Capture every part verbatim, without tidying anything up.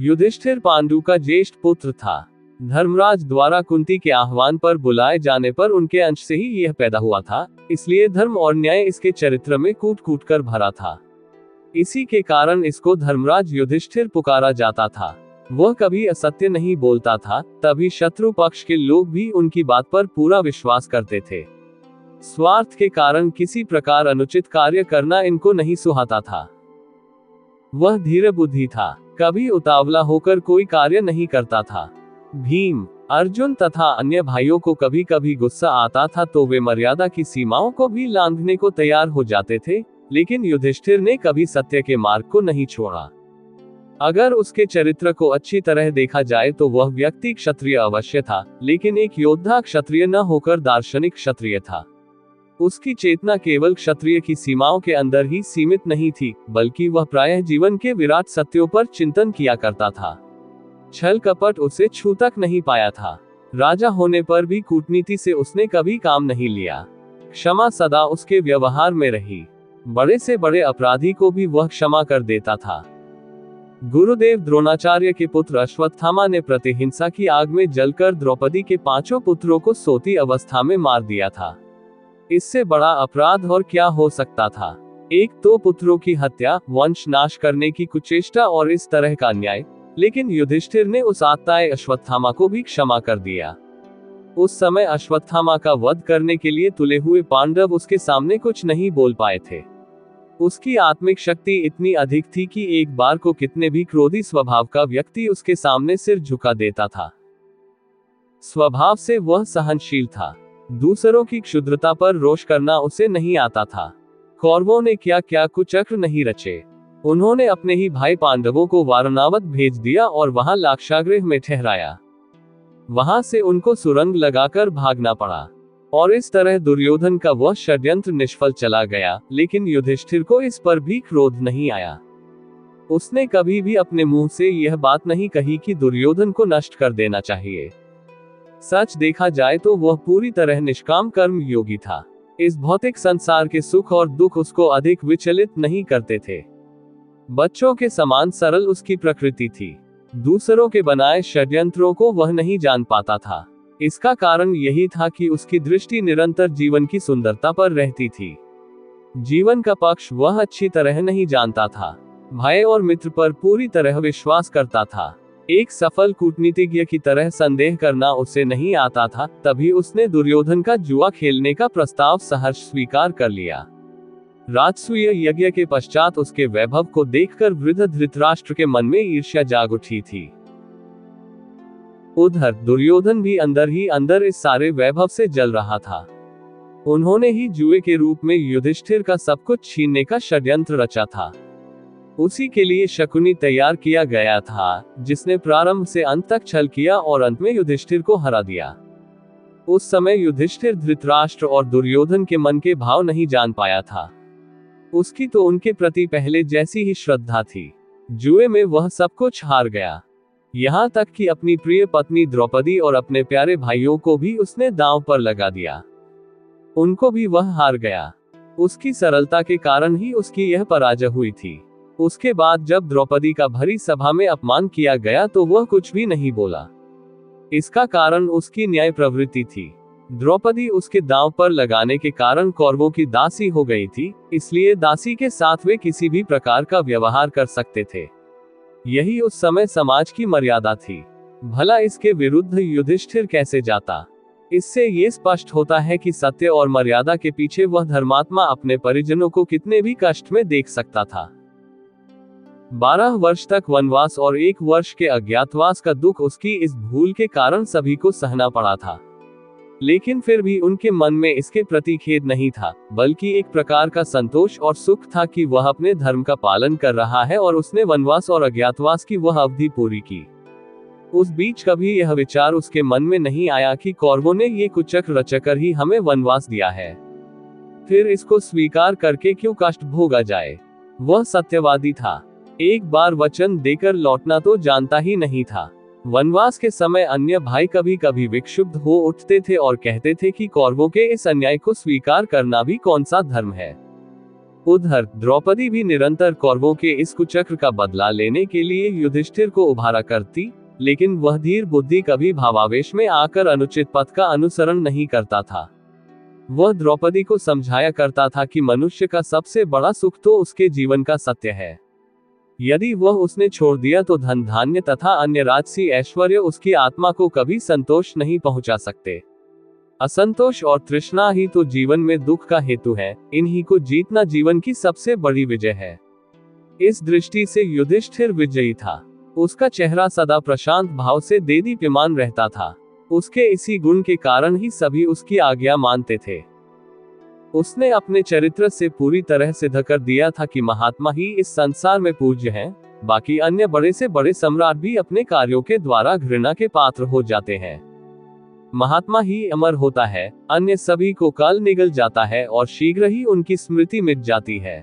युधिष्ठिर पांडु का ज्येष्ठ पुत्र था। धर्मराज द्वारा कुंती के आह्वान पर बुलाए जाने पर उनके अंश से ही यह पैदा हुआ था, इसलिए धर्म और न्याय इसके चरित्र में कूट कूट कर भरा था। इसी के कारण इसको धर्मराज युधिष्ठिर पुकारा जाता था। वह कभी असत्य नहीं बोलता था, तभी शत्रु पक्ष के लोग भी उनकी बात पर पूरा विश्वास करते थे। स्वार्थ के कारण किसी प्रकार अनुचित कार्य करना इनको नहीं सुहाता था। वह धीर बुद्धि था, कभी उतावला होकर कोई कार्य नहीं करता था। भीम, अर्जुन तथा अन्य भाइयों को कभी कभी गुस्सा आता था तो वे मर्यादा की सीमाओं को भी लांघने को तैयार हो जाते थे, लेकिन युधिष्ठिर ने कभी सत्य के मार्ग को नहीं छोड़ा। अगर उसके चरित्र को अच्छी तरह देखा जाए तो वह व्यक्ति क्षत्रिय अवश्य था, लेकिन एक योद्धा क्षत्रिय न होकर दार्शनिक क्षत्रिय था। उसकी चेतना केवल क्षत्रिय की सीमाओं के अंदर ही सीमित नहीं थी, बल्कि वह प्रायः जीवन के विराट सत्यों पर चिंतन किया करता था। छल कपट उसे छू तक नहीं पाया था। राजा होने पर भी कूटनीति से उसने कभी काम नहीं लिया। क्षमा सदा उसके व्यवहार में रही। बड़े से बड़े अपराधी को भी वह क्षमा कर देता था। गुरुदेव द्रोणाचार्य के पुत्र अश्वत्थामा ने प्रतिहिंसा की आग में जलकर द्रौपदी के पांचों पुत्रों को सोती अवस्था में मार दिया था। इससे बड़ा अपराध और क्या हो सकता था। एक तो पुत्रों की हत्या, वंश नाश करने की कुचेष्टा और इस तरह का न्याय, लेकिन युधिष्ठिर ने उस आत्ताए अश्वत्थामा को भी क्षमा कर दिया। उस समय अश्वत्थामा का वध करने के लिए तुले हुए पांडव उसके सामने कुछ नहीं बोल पाए थे। उसकी आत्मिक शक्ति इतनी अधिक थी कि एक बार को कितने भी क्रोधी स्वभाव का व्यक्ति उसके सामने सिर झुका देता था। स्वभाव से वह सहनशील था। दूसरों की क्षुद्रता पर रोष करना उसे नहीं आता था। कौरवों ने क्या क्या कुचक्र नहीं रचे। उन्होंने अपने ही भाई पांडवों को वारणावत भेज दिया और वहां लाक्षागृह में ठहराया। वहां से उनको सुरंग लगाकर भागना पड़ा और इस तरह दुर्योधन का वह षड्यंत्र निष्फल चला गया, लेकिन युधिष्ठिर को इस पर भी क्रोध नहीं आया। उसने कभी भी अपने मुंह से यह बात नहीं कही कि दुर्योधन को नष्ट कर देना चाहिए। सच देखा जाए तो वह पूरी तरह निष्काम कर्म योगी था। इस भौतिक संसार के सुख और दुख उसको अधिक विचलित नहीं करते थे। बच्चों के समान सरल उसकी प्रकृति थी। दूसरों के बनाए षड्यंत्रों को वह नहीं जान पाता था। इसका कारण यही था कि उसकी दृष्टि निरंतर जीवन की सुंदरता पर रहती थी। जीवन का पक्ष वह अच्छी तरह नहीं जानता था। भाई और मित्र पर पूरी तरह विश्वास करता था। एक सफल कूटनीतिज्ञ की तरह संदेह करना उसे नहीं आता था, तभी उसने दुर्योधन का जुआ खेलने का प्रस्ताव सहर्ष स्वीकार कर लिया। राजसूय यज्ञ के पश्चात उसके वैभव को देखकर वृद्ध धृतराष्ट्र के मन में ईर्ष्या जाग उठी थी। उधर दुर्योधन भी अंदर ही अंदर इस सारे वैभव से जल रहा था। उन्होंने ही जुए के रूप में युधिष्ठिर का सब कुछ छीनने का षड्यंत्र रचा था। उसी के लिए शकुनी तैयार किया गया था, जिसने प्रारंभ से अंत तक छल किया और अंत में युधिष्ठिर को हरा दिया। उस समय युधिष्ठिर धृतराष्ट्र और दुर्योधन के मन के भाव नहीं जान पाया था। उसकी तो उनके प्रति पहले जैसी ही श्रद्धा थी। जुए में वह सब कुछ हार गया। यहाँ तक कि अपनी प्रिय पत्नी द्रौपदी और अपने प्यारे भाइयों को भी उसने दांव पर लगा दिया। उनको भी वह हार गया। उसकी सरलता के कारण ही उसकी यह पराजय हुई थी। उसके बाद जब द्रौपदी का भरी सभा में अपमान किया गया तो वह कुछ भी नहीं बोला। इसका कारण उसकी न्याय प्रवृत्ति थी। द्रौपदी उसके दांव पर लगाने के कारण कौरवों की दासी हो गई थी, इसलिए दासी के साथ वे किसी भी प्रकार का व्यवहार कर सकते थे। यही उस समय समाज की मर्यादा थी। भला इसके विरुद्ध युधिष्ठिर कैसे जाता। इससे ये स्पष्ट होता है कि सत्य और मर्यादा के पीछे वह धर्मात्मा अपने परिजनों को कितने भी कष्ट में देख सकता था। बारह वर्ष तक वनवास और एक वर्ष के अज्ञातवास का दुख उसकी इस भूल के कारण सभी को सहना पड़ा था, लेकिन फिर भी उनके मन में इसके प्रति खेद नहीं था, बल्कि एक प्रकार का संतोष और सुख था कि वह अपने धर्म का पालन कर रहा है और उसने वनवास और अज्ञातवास की वह अवधि पूरी की। उस बीच कभी यह विचार उसके मन में नहीं आया कि कौरवों ने ये कुचक्र रचकर ही हमें वनवास दिया है, फिर इसको स्वीकार करके क्यों कष्ट भोगा जाए। वह सत्यवादी था। एक बार वचन देकर लौटना तो जानता ही नहीं था। वनवास के समय अन्य भाई कभी कभी विक्षुब्ध हो उठते थे और कहते थे कि कौरवों के इस अन्याय को स्वीकार करना भी कौन सा धर्म है। उधर द्रौपदी भी निरंतर कौरवों के इस कुचक्र का बदला लेने के लिए युधिष्ठिर को उभारा करती, लेकिन वह धीर बुद्धि कभी भावावेश में आकर अनुचित पथ का अनुसरण नहीं करता था। वह द्रौपदी को समझाया करता था कि मनुष्य का सबसे बड़ा सुख तो उसके जीवन का सत्य है। यदि वह उसने छोड़ दिया तो धन धान्य तथा अन्य राजसी ऐश्वर्य उसकी आत्मा को कभी संतोष नहीं पहुंचा सकते। असंतोष और तृष्णा ही तो जीवन में दुख का हेतु है। इन्हीं को जीतना जीवन की सबसे बड़ी विजय है। इस दृष्टि से युधिष्ठिर विजयी था। उसका चेहरा सदा प्रशांत भाव से देदीप्यमान रहता था। उसके इसी गुण के कारण ही सभी उसकी आज्ञा मानते थे। उसने अपने चरित्र से पूरी तरह सिद्ध कर दिया था कि महात्मा ही इस संसार में पूज्य हैं, बाकी अन्य बड़े से बड़े सम्राट भी अपने कार्यों के द्वारा घृणा के पात्र हो जाते हैं। महात्मा ही अमर होता है, अन्य सभी को काल निगल जाता है और शीघ्र ही उनकी स्मृति मिट जाती है।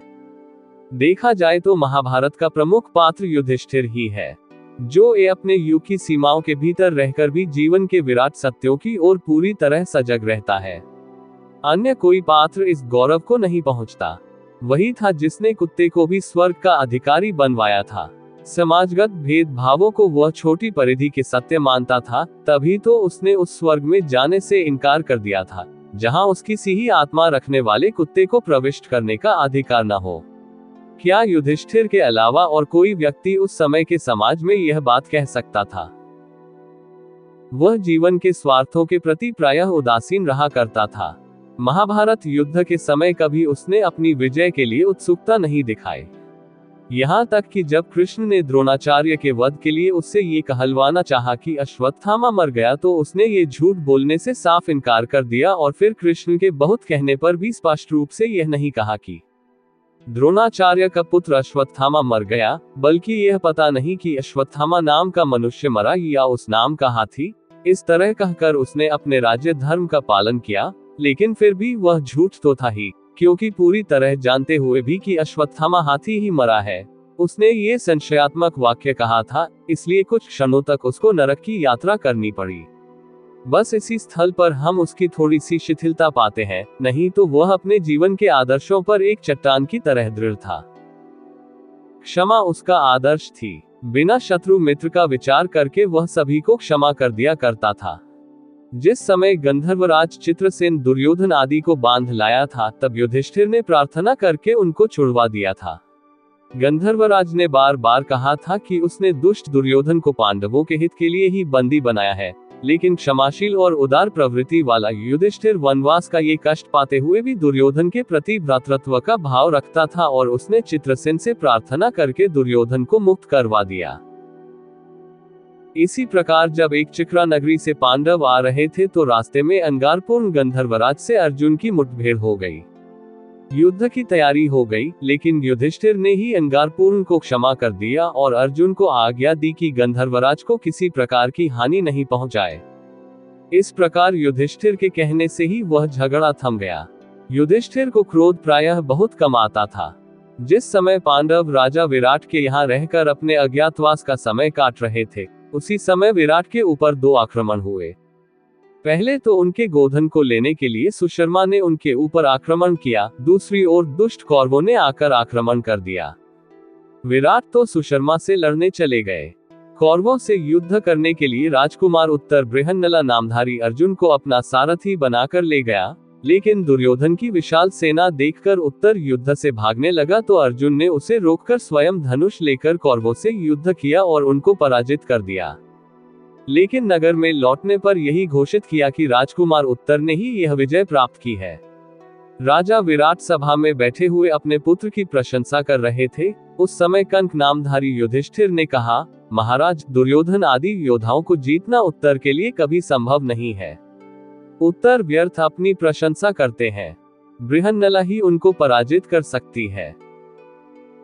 देखा जाए तो महाभारत का प्रमुख पात्र युधिष्ठिर ही है, जो ये अपने युग की सीमाओं के भीतर रहकर भी जीवन के विराट सत्यों की ओर पूरी तरह सजग रहता है। अन्य कोई पात्र इस गौरव को नहीं पहुंचता। वही था जिसने कुत्ते को भी स्वर्ग का अधिकारी बनवाया था। समाजगत भेदभावों को वह छोटी परिधि के सत्य मानता था, तभी तो उसने उस स्वर्ग में जाने से इनकार कर दिया था जहां उसकी सी ही आत्मा रखने वाले कुत्ते को प्रविष्ट करने का अधिकार न हो। क्या युधिष्ठिर के अलावा और कोई व्यक्ति उस समय के समाज में यह बात कह सकता था? वह जीवन के स्वार्थों के प्रति प्रायः उदासीन रहा करता था। महाभारत युद्ध के समय कभी उसने अपनी विजय के लिए उत्सुकता नहीं दिखाई। यहाँ तक कि जब कृष्ण ने द्रोणाचार्य के वध के लिए उससे ये कहलवाना चाहा कि अश्वत्थामा मर गया, तो उसने ये झूठ बोलने से साफ इनकार कर दिया और फिर कृष्ण के बहुत कहने पर भी स्पष्ट रूप से यह नहीं कहा कि द्रोणाचार्य का पुत्र अश्वत्थामा मर गया, बल्कि यह पता नहीं कि अश्वत्थामा नाम का मनुष्य मरा या उस नाम का हाथी। इस तरह कहकर उसने अपने राज्य धर्म का पालन किया, लेकिन फिर भी वह झूठ तो था ही, क्योंकि पूरी तरह जानते हुए भी कि अश्वत्थामा हाथी ही मरा है, उसने ये संशयात्मक वाक्य कहा था। इसलिए कुछ क्षणों तक उसको नरक की यात्रा करनी पड़ी। बस इसी स्थल पर हम उसकी थोड़ी सी शिथिलता पाते हैं, नहीं तो वह अपने जीवन के आदर्शों पर एक चट्टान की तरह दृढ़ था। क्षमा उसका आदर्श थी। बिना शत्रु मित्र का विचार करके वह सभी को क्षमा कर दिया करता था। जिस समय गंधर्वराज चित्रसेन दुर्योधन आदि को बांध लाया था, तब युधिष्ठिर ने प्रार्थना करके उनको छुड़वा दिया था। गंधर्वराज ने बार बार कहा था कि उसने दुष्ट दुर्योधन को पांडवों के हित के लिए ही बंदी बनाया है, लेकिन क्षमाशील और उदार प्रवृत्ति वाला युधिष्ठिर वनवास का ये कष्ट पाते हुए भी दुर्योधन के प्रति भ्रातृत्व का भाव रखता था और उसने चित्रसेन से प्रार्थना करके दुर्योधन को मुक्त करवा दिया। इसी प्रकार जब एक चिक्रा नगरी से पांडव आ रहे थे, तो रास्ते में अंगारपूर्ण गंधर्वराज से अर्जुन की मुठभेड़ हो गई। युद्ध की तैयारी हो गई, लेकिन युधिष्ठिर ने ही अंगारपूर्ण को क्षमा कर दिया और अर्जुन को आज्ञा दी कि गंधर्वराज को किसी प्रकार की हानि नहीं पहुंचाए। इस प्रकार युधिष्ठिर के कहने से ही वह झगड़ा थम गया। युधिष्ठिर को क्रोध प्रायः बहुत कम आता था। जिस समय पांडव राजा विराट के यहाँ रहकर अपने अज्ञातवास का समय काट रहे थे, उसी समय विराट के ऊपर दो आक्रमण हुए। पहले तो उनके गोधन को लेने के लिए सुशर्मा ने उनके ऊपर आक्रमण किया, दूसरी ओर दुष्ट कौरवों ने आकर आक्रमण कर दिया। विराट तो सुशर्मा से लड़ने चले गए। कौरवों से युद्ध करने के लिए राजकुमार उत्तर बृहन्नला नामधारी अर्जुन को अपना सारथी बनाकर ले गया, लेकिन दुर्योधन की विशाल सेना देखकर उत्तर युद्ध से भागने लगा, तो अर्जुन ने उसे रोककर स्वयं धनुष लेकर कौरवों से युद्ध किया और उनको पराजित कर दिया। लेकिन नगर में लौटने पर यही घोषित किया कि राजकुमार उत्तर ने ही यह विजय प्राप्त की है। राजा विराट सभा में बैठे हुए अपने पुत्र की प्रशंसा कर रहे थे। उस समय कंक नामधारी युधिष्ठिर ने कहा, महाराज, दुर्योधन आदि योद्धाओं को जीतना उत्तर के लिए कभी संभव नहीं है। उत्तर व्यर्थ अपनी प्रशंसा करते हैं, बृहन्नला ही उनको पराजित कर सकती है।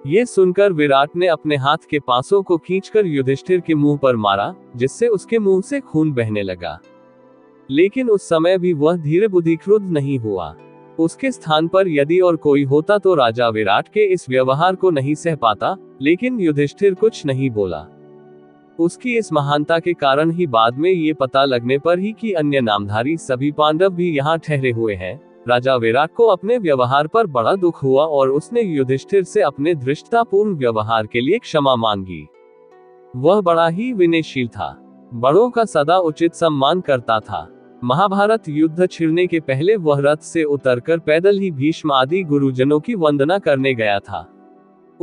ये सुनकर विराट ने अपने हाथ के पासों को खींचकर युधिष्ठिर के मुंह पर मारा, जिससे उसके मुंह से खून बहने लगा। लेकिन उस समय भी वह धीरे बुद्धि क्रुद्ध नहीं हुआ। उसके स्थान पर यदि और कोई होता तो राजा विराट के इस व्यवहार को नहीं सह पाता, लेकिन युधिष्ठिर कुछ नहीं बोला। उसकी इस महानता के कारण ही बाद में ये पता लगने पर ही कि अन्य नामधारी सभी पांडव भी यहाँ ठहरे हुए हैं, राजा विराट को अपने व्यवहार पर बड़ा दुख हुआ और उसने युधिष्ठिर से अपने धृष्टतापूर्ण व्यवहार के लिए क्षमा मांगी। वह बड़ा ही विनयशील था, बड़ों का सदा उचित सम्मान करता था। महाभारत युद्ध छिड़ने के पहले वह रथ से उतरकर पैदल ही भीष्म आदि गुरुजनों की वंदना करने गया था।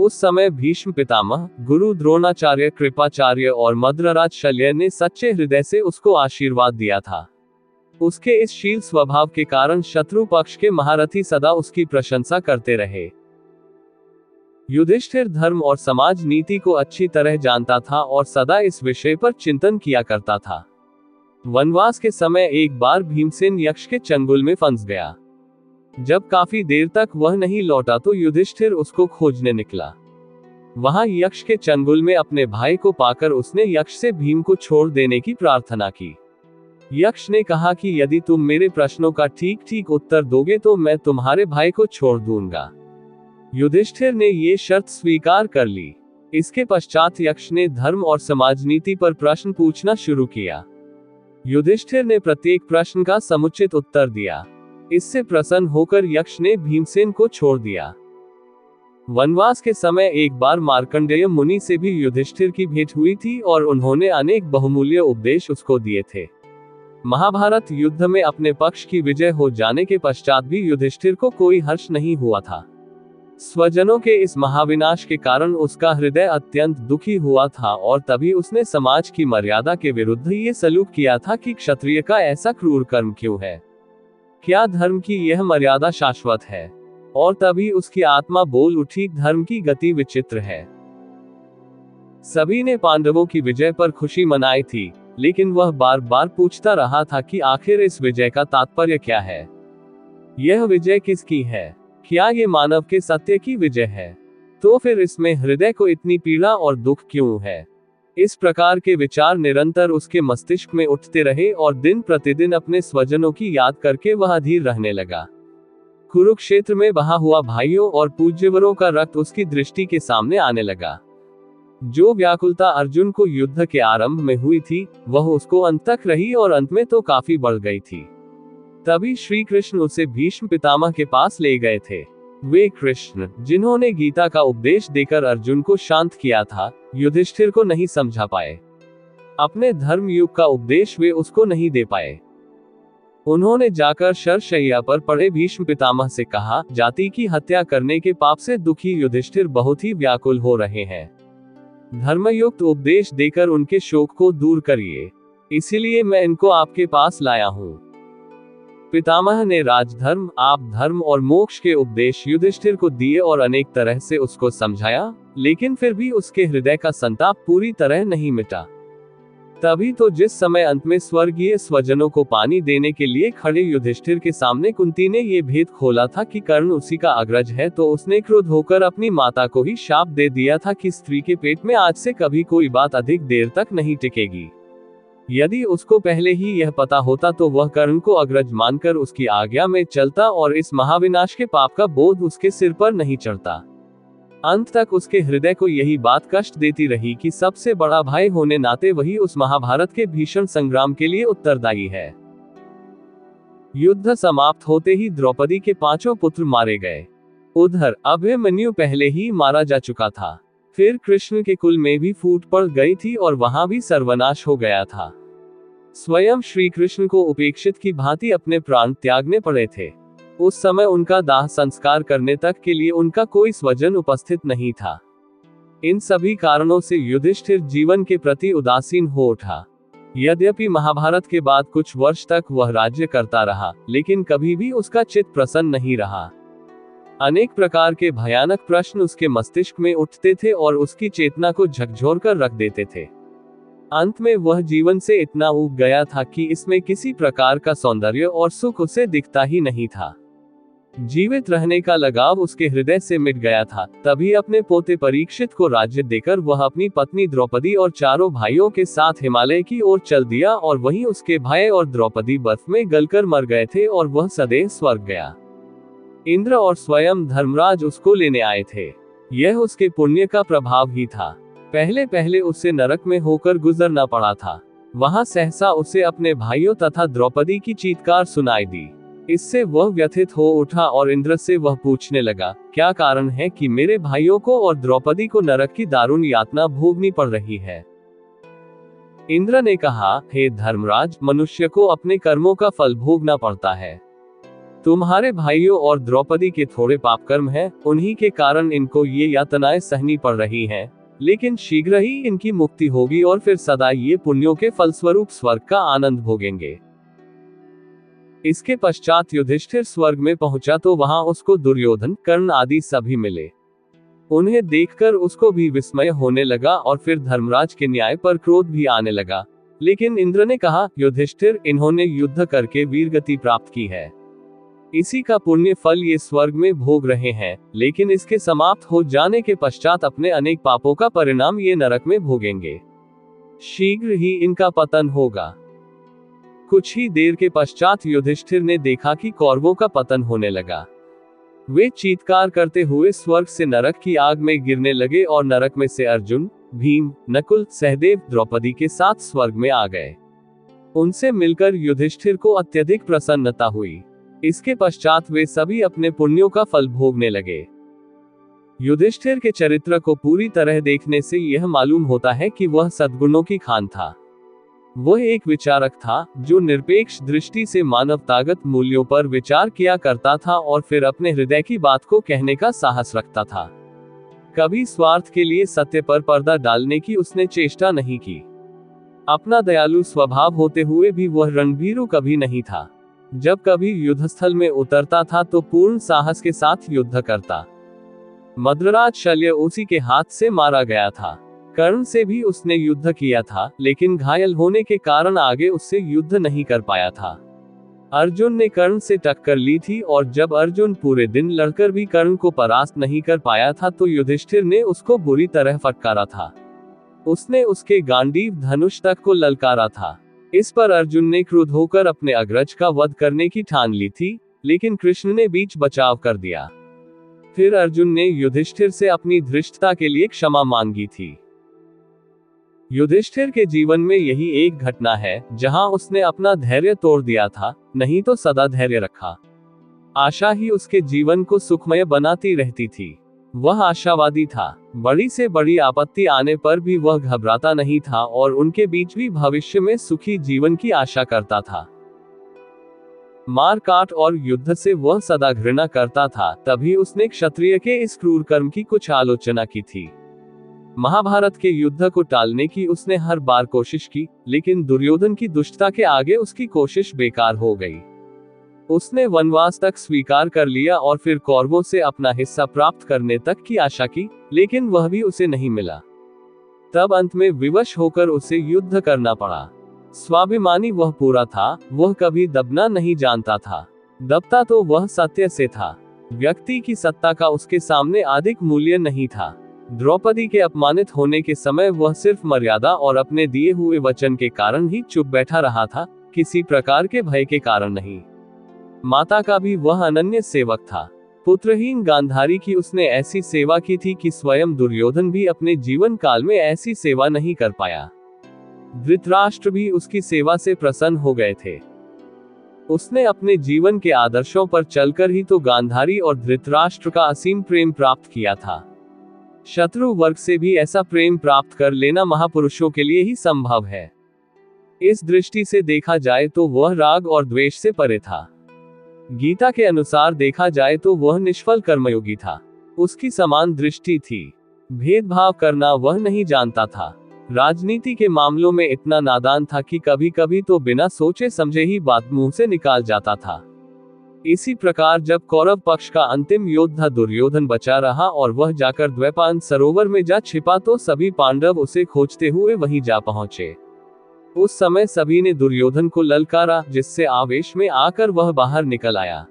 उस समय भीष्म पितामह, गुरु द्रोणाचार्य, कृपाचार्य और मद्रराज शल्य ने सच्चे हृदय से उसको आशीर्वाद दिया था। उसके इस शील स्वभाव के कारण शत्रु पक्ष के महारथी सदा उसकी प्रशंसा करते रहे। युधिष्ठिर धर्म और समाज नीति को अच्छी तरह जानता था और सदा इस विषय पर चिंतन किया करता था। वनवास के समय एक बार भीमसेन यक्ष के चंगुल में फंस गया। जब काफी देर तक वह नहीं लौटा तो युधिष्ठिर उसको खोजने निकला। वहां यक्ष के चंगुल में अपने भाई को पाकर उसने यक्ष से भीम को छोड़ देने की प्रार्थना की। यक्ष ने कहा कि यदि तुम मेरे प्रश्नों का ठीक ठीक उत्तर दोगे तो मैं तुम्हारे भाई को छोड़ दूंगा। युधिष्ठिर ने ये शर्त स्वीकार कर ली। इसके पश्चात यक्ष ने धर्म और समाज नीति पर प्रश्न पूछना शुरू किया। युधिष्ठिर ने प्रत्येक प्रश्न का समुचित उत्तर दिया। इससे प्रसन्न होकर यक्ष ने भीमसेन को छोड़ दिया। वनवास के समय एक बार मार्कंडेय मुनि से भी युधिष्ठिर की भेंट हुई थी और उन्होंने अनेक बहुमूल्य उपदेश उसको दिए थे। महाभारत युद्ध में अपने पक्ष की विजय हो जाने के पश्चात भी युधिष्ठिर को कोई हर्ष नहीं हुआ था। स्वजनों के इस महाविनाश के कारण उसका हृदय अत्यंत दुखी हुआ था और तभी उसने समाज की मर्यादा के विरुद्ध ये सलूक किया था कि क्षत्रिय का ऐसा क्रूर कर्म क्यों है, क्या धर्म की यह मर्यादा शाश्वत है। और तभी उसकी आत्मा बोल उठी, धर्म की गति विचित्र है। सभी ने पांडवों की विजय पर खुशी मनाई थी, लेकिन वह बार बार पूछता रहा था कि आखिर इस विजय का तात्पर्य क्या है, यह विजय किसकी है, क्या ये मानव के सत्य की विजय है, तो फिर इसमें हृदय को इतनी पीड़ा और दुख क्यों है। इस प्रकार के विचार निरंतर उसके मस्तिष्क में उठते रहे और दिन प्रतिदिन अपने स्वजनों की याद करके वह अधीर रहने लगा। कुरुक्षेत्र में बहा हुआ भाइयों और पूज्यवरों का रक्त उसकी दृष्टि के सामने आने लगा। जो व्याकुलता अर्जुन को युद्ध के आरंभ में हुई थी वह उसको अंत तक रही और अंत में तो काफी बढ़ गई थी। तभी श्री कृष्ण उसे भीष्म पितामह के पास ले गए थे। वे कृष्ण, जिन्होंने गीता का उपदेश देकर अर्जुन को शांत किया था, युधिष्ठिर को नहीं समझा पाए। अपने धर्म युग का उपदेश वे उसको नहीं दे पाए। उन्होंने जाकर शरशय्या पर पड़े भीष्म पितामह से कहा, जाति की हत्या करने के पाप से दुखी युधिष्ठिर बहुत ही व्याकुल हो रहे हैं। धर्मयुक्त उपदेश देकर उनके शोक को दूर करिए, इसीलिए मैं इनको आपके पास लाया हूँ। पितामह ने राजधर्म, आप धर्म और मोक्ष के उपदेश युधिष्ठिर को दिए और अनेक तरह से उसको समझाया, लेकिन फिर भी उसके हृदय का संताप पूरी तरह नहीं मिटा। तभी तो जिस समय अंत में स्वर्गीय स्वजनों को पानी देने के लिए खड़े युधिष्ठिर के सामने कुंती ने ये भेद खोला था कि कर्ण उसी का अग्रज है, तो उसने क्रोध होकर अपनी माता को ही शाप दे दिया था कि स्त्री के पेट में आज से कभी कोई बात अधिक देर तक नहीं टिकेगी। यदि उसको पहले ही यह पता होता तो वह कर्ण को अग्रज मानकर उसकी आज्ञा में चलता और इस महाविनाश के पाप का बोध उसके सिर पर नहीं चढ़ता। अंत तक उसके हृदय को यही बात कष्ट देती रही कि सबसे बड़ा भाई होने नाते वही उस महाभारत के भीषण संग्राम के लिए उत्तरदायी है। युद्ध समाप्त होते ही द्रौपदी के पांचों पुत्र मारे गए। उधर अभिमन्यु पहले ही मारा जा चुका था, फिर कृष्ण के कुल में भी फूट पड़ गई थी और वहां भी सर्वनाश हो गया था। स्वयं श्री कृष्ण को उपेक्षित की भांति अपने प्राण त्यागने पड़े थे। उस समय उनका दाह संस्कार करने तक के लिए उनका कोई स्वजन उपस्थित नहीं था। इन सभी कारणों से युधिष्ठिर जीवन के प्रति उदासीन हो उठा। यद्यपि महाभारत के बाद कुछ वर्ष तक वह राज्य करता रहा, लेकिन कभी भी उसका चित्त प्रसन्न नहीं रहा। अनेक प्रकार के भयानक प्रश्न उसके मस्तिष्क में उठते थे और उसकी चेतना को झकझोर कर रख देते थे। अंत में वह जीवन से इतना ऊब गया था कि इसमें किसी प्रकार का सौंदर्य और सुख उसे दिखता ही नहीं था। जीवित रहने का लगाव उसके हृदय से मिट गया था। तभी अपने पोते परीक्षित को राज्य देकर वह अपनी पत्नी द्रौपदी और चारों भाइयों के साथ हिमालय की ओर चल दिया और वहीं उसके भाई और द्रौपदी बर्फ में गलकर मर गए थे और वह सदैव स्वर्ग गया। इंद्र और स्वयं धर्मराज उसको लेने आए थे। यह उसके पुण्य का प्रभाव ही था। पहले पहले उसे नरक में होकर गुजरना पड़ा था। वहां सहसा उसे अपने भाइयों तथा द्रौपदी की चीत्कार सुनाई दी। इससे वह व्यथित हो उठा और इंद्र से वह पूछने लगा, क्या कारण है कि मेरे भाइयों को और द्रौपदी को नरक की दारुण यातना भोगनी पड़ रही है। इंद्र ने कहा, हे धर्मराज, मनुष्य को अपने कर्मों का फल भोगना पड़ता है। तुम्हारे भाइयों और द्रौपदी के थोड़े पाप कर्म हैं, उन्हीं के कारण इनको ये यातनाएं सहनी पड़ रही हैं, लेकिन शीघ्र ही इनकी मुक्ति होगी और फिर सदा ये पुण्यों के फलस्वरूप स्वर्ग का आनंद भोगेंगे। इसके पश्चात युधिष्ठिर स्वर्ग में पहुंचा तो वहां उसको दुर्योधन, कर्ण आदि सभी मिले। उन्हें देखकर उसको भी विस्मय होने लगा और फिर धर्मराज के न्याय पर क्रोध भी आने लगा। लेकिन इंद्र ने कहा, युधिष्ठिर, इन्होंने युद्ध करके वीरगति प्राप्त की है, इसी का पुण्य फल ये स्वर्ग में भोग रहे हैं, लेकिन इसके समाप्त हो जाने के पश्चात अपने अनेक पापों का परिणाम ये नरक में भोगेंगे। शीघ्र ही इनका पतन होगा। कुछ ही देर के पश्चात युधिष्ठिर ने देखा कि कौरवों का पतन होने लगा। वे चीत्कार करते हुए स्वर्ग से नरक की आग में गिरने लगे और नरक में से अर्जुन, भीम, नकुल, सहदेव, द्रौपदी के साथ स्वर्ग में आ गए। उनसे मिलकर युधिष्ठिर को अत्यधिक प्रसन्नता हुई। इसके पश्चात वे सभी अपने पुण्यों का फल भोगने लगे। युधिष्ठिर के चरित्र को पूरी तरह देखने से यह मालूम होता है कि वह सद्गुणों की खान था। वह एक विचारक था जो निरपेक्ष दृष्टि से मानवतागत मूल्यों पर विचार किया करता था और फिर अपने हृदय की बात को कहने का साहस रखता था। कभी स्वार्थ के लिए सत्य पर पर्दा डालने की उसने चेष्टा नहीं की। अपना दयालु स्वभाव होते हुए भी वह रणभीरू कभी नहीं था। जब कभी युद्धस्थल में उतरता था तो पूर्ण साहस के साथ युद्ध करता। मद्रराज शल्य उसी के हाथ से मारा गया था। कर्ण से भी उसने युद्ध किया था, लेकिन घायल होने के कारण आगे उससे युद्ध नहीं कर पाया था। अर्जुन ने कर्ण से टक्कर ली थी और जब अर्जुन पूरे दिन लड़कर भी कर्ण को परास्त नहीं कर पाया था तो युधिष्ठिर ने उसको बुरी तरह फटकारा था। उसने उसके गांडीव धनुष तक को ललकारा था। इस पर अर्जुन ने क्रुद्ध होकर अपने अग्रज का वध करने की ठान ली थी, लेकिन कृष्ण ने बीच बचाव कर दिया। फिर अर्जुन ने युधिष्ठिर से अपनी धृष्टता के लिए क्षमा मांगी थी। युधिष्ठिर के जीवन में यही एक घटना है जहां उसने अपना धैर्य तोड़ दिया था, नहीं तो सदा धैर्य रखा। आशा ही उसके जीवन को सुखमय बनाती रहती थी। वह आशावादी था। बड़ी से बड़ी आपत्ति आने पर भी वह घबराता नहीं था और उनके बीच भी भविष्य में सुखी जीवन की आशा करता था। मारकाट और युद्ध से वह सदा घृणा करता था, तभी उसने क्षत्रिय के इस क्रूर कर्म की कुछ आलोचना की थी। महाभारत के युद्ध को टालने की उसने हर बार कोशिश की, लेकिन दुर्योधन की दुष्टता के आगे उसकी कोशिश बेकार हो गई। उसने वनवास तक स्वीकार कर लिया और फिर कौरवों से अपना हिस्सा प्राप्त करने तक की आशा की, लेकिन वह भी उसे नहीं मिला। तब अंत में विवश होकर उसे युद्ध करना पड़ा। स्वाभिमानी वह पूरा था। वह कभी दबना नहीं जानता था। दबता तो वह सत्य से था। व्यक्ति की सत्ता का उसके सामने अधिक मूल्य नहीं था। द्रौपदी के अपमानित होने के समय वह सिर्फ मर्यादा और अपने दिए हुए वचन के कारण ही चुप बैठा रहा था, किसी प्रकार के भय के कारण नहीं। माता का भी वह अनन्य सेवक था। पुत्रहीन गांधारी की उसने ऐसी सेवा की थी कि स्वयं दुर्योधन भी अपने जीवन काल में ऐसी सेवा नहीं कर पाया। धृतराष्ट्र भी उसकी सेवा से प्रसन्न हो गए थे। उसने अपने जीवन के आदर्शों पर चलकर ही तो गांधारी और धृतराष्ट्र का असीम प्रेम प्राप्त किया था। शत्रु वर्ग से भी ऐसा प्रेम प्राप्त कर लेना महापुरुषों के लिए ही संभव है। इस दृष्टि से देखा जाए तो वह राग और द्वेष से परे था। गीता के अनुसार देखा जाए तो वह निष्फल कर्मयोगी था। उसकी समान दृष्टि थी। भेदभाव करना वह नहीं जानता था। राजनीति के मामलों में इतना नादान था कि कभी कभी तो बिना सोचे समझे ही बात मुंह से निकाल जाता था। इसी प्रकार जब कौरव पक्ष का अंतिम योद्धा दुर्योधन बचा रहा और वह जाकर द्वैपायन सरोवर में जा छिपा तो सभी पांडव उसे खोजते हुए वहीं जा पहुंचे। उस समय सभी ने दुर्योधन को ललकारा, जिससे आवेश में आकर वह बाहर निकल आया।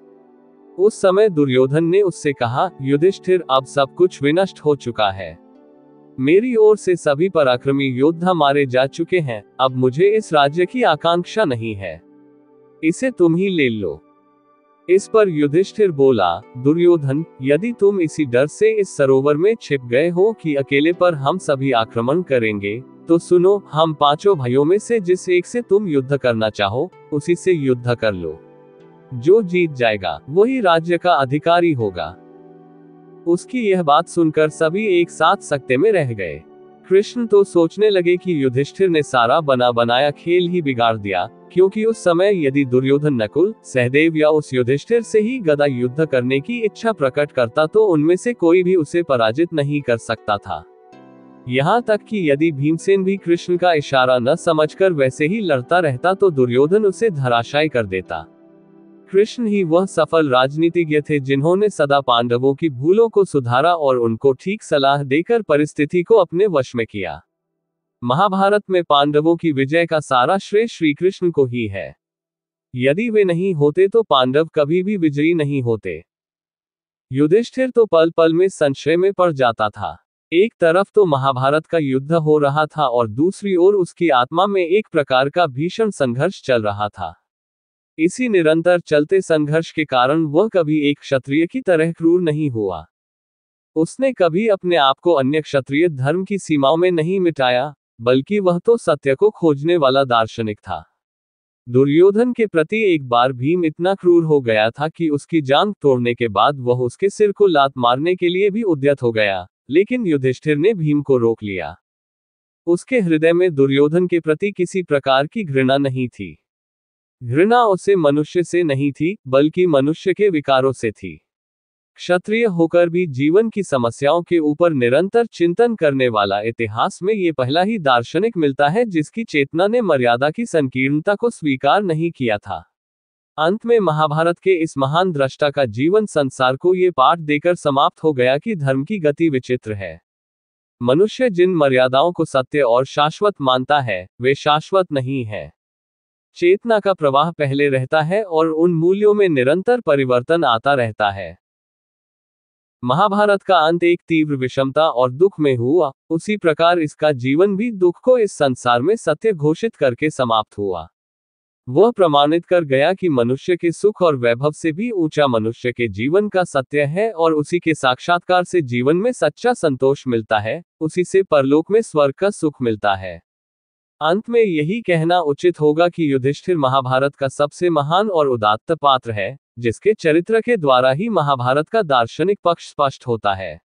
उस समय दुर्योधन ने उससे कहा, युधिष्ठिर, अब सब कुछ विनष्ट हो चुका है। मेरी ओर से सभी पराक्रमी योद्धा मारे जा चुके हैं। अब मुझे इस राज्य की आकांक्षा नहीं है, इसे तुम ही ले लो। इस पर युधिष्ठिर बोला, दुर्योधन, यदि तुम इसी डर से इस सरोवर में छिप गए हो कि अकेले पर हम सभी आक्रमण करेंगे, तो सुनो, हम पांचों भाइयों में से जिस एक से तुम युद्ध करना चाहो उसी से युद्ध कर लो। जो जीत जाएगा वही राज्य का अधिकारी होगा। उसकी यह बात सुनकर सभी एक साथ सकते में रह गए। कृष्ण तो सोचने लगे कि युधिष्ठिर ने सारा बना बनाया खेल ही बिगाड़ दिया, क्योंकि उस समय यदि दुर्योधन नकुल, सहदेव या उस युधिष्ठिर से ही गदा युद्ध करने की इच्छा प्रकट करता तो उनमें से कोई भी उसे पराजित नहीं कर सकता था। यहाँ तक कि यदि भीमसेन भी कृष्ण का इशारा न समझकर वैसे ही लड़ता रहता तो दुर्योधन उसे धराशायी कर देता। कृष्ण ही वह सफल राजनीतिज्ञ थे जिन्होंने सदा पांडवों की भूलों को सुधारा और उनको ठीक सलाह देकर परिस्थिति को अपने वश में किया। महाभारत में पांडवों की विजय का सारा श्रेय श्री कृष्ण को ही है। यदि वे नहीं होते तो पांडव कभी भी विजयी नहीं होते। युधिष्ठिर तो पल पल में संशय में पड़ जाता था। एक तरफ तो महाभारत का युद्ध हो रहा था और दूसरी ओर उसकी आत्मा में एक प्रकार का भीषण संघर्ष चल रहा था। इसी निरंतर चलते संघर्ष के कारण वह कभी एक क्षत्रिय की तरह क्रूर नहीं हुआ। उसने कभी अपने आप को अन्य क्षत्रिय धर्म की सीमाओं में नहीं मिटाया, बल्कि वह तो सत्य को खोजने वाला दार्शनिक था। दुर्योधन के प्रति एक बार भीम इतना क्रूर हो गया था कि उसकी जांघ तोड़ने के बाद वह उसके सिर को लात मारने के लिए भी उद्यत हो गया, लेकिन युधिष्ठिर ने भीम को रोक लिया। उसके हृदय में दुर्योधन के प्रति किसी प्रकार की घृणा नहीं थी। घृणा उसे मनुष्य से नहीं थी, बल्कि मनुष्य के विकारों से थी। क्षत्रिय होकर भी जीवन की समस्याओं के ऊपर निरंतर चिंतन करने वाला इतिहास में ये पहला ही दार्शनिक मिलता है जिसकी चेतना ने मर्यादा की संकीर्णता को स्वीकार नहीं किया था। अंत में महाभारत के इस महान द्रष्टा का जीवन संसार को ये पाठ देकर समाप्त हो गया कि धर्म की गति विचित्र है। मनुष्य जिन मर्यादाओं को सत्य और शाश्वत मानता है, वे शाश्वत नहीं है। चेतना का प्रवाह पहले रहता है और उन मूल्यों में निरंतर परिवर्तन आता रहता है। महाभारत का अंत एक तीव्र विषमता और दुख में हुआ, उसी प्रकार इसका जीवन भी दुख को इस संसार में सत्य घोषित करके समाप्त हुआ। वह प्रमाणित कर गया कि मनुष्य के सुख और वैभव से भी ऊंचा मनुष्य के जीवन का सत्य है और उसी के साक्षात्कार से जीवन में सच्चा संतोष मिलता है, उसी से परलोक में स्वर्ग का सुख मिलता है। अंत में यही कहना उचित होगा कि युधिष्ठिर महाभारत का सबसे महान और उदात्त पात्र है, जिसके चरित्र के द्वारा ही महाभारत का दार्शनिक पक्ष स्पष्ट होता है।